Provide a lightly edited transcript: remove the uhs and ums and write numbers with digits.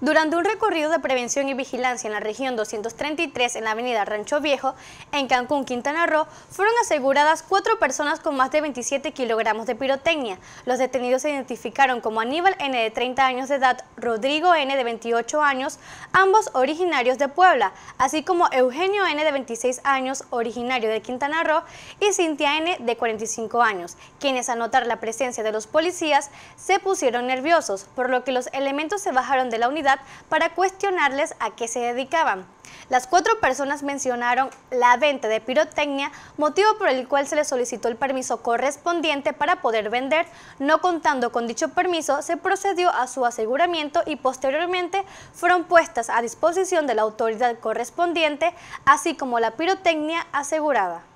Durante un recorrido de prevención y vigilancia en la región 233 en la avenida Rancho Viejo, en Cancún, Quintana Roo, fueron aseguradas 4 personas con más de 27 kilogramos de pirotecnia. Los detenidos se identificaron como Aníbal N. de 30 años de edad, Rodrigo N. de 28 años, ambos originarios de Puebla, así como Eugenio N. de 26 años, originario de Quintana Roo, y Cintia N. de 45 años, quienes al notar la presencia de los policías se pusieron nerviosos, por lo que los elementos se bajaron de la unidad para cuestionarles a qué se dedicaban. Las 4 personas mencionaron la venta de pirotecnia, motivo por el cual se les solicitó el permiso correspondiente para poder vender. No contando con dicho permiso, se procedió a su aseguramiento y posteriormente fueron puestas a disposición de la autoridad correspondiente, así como la pirotecnia asegurada.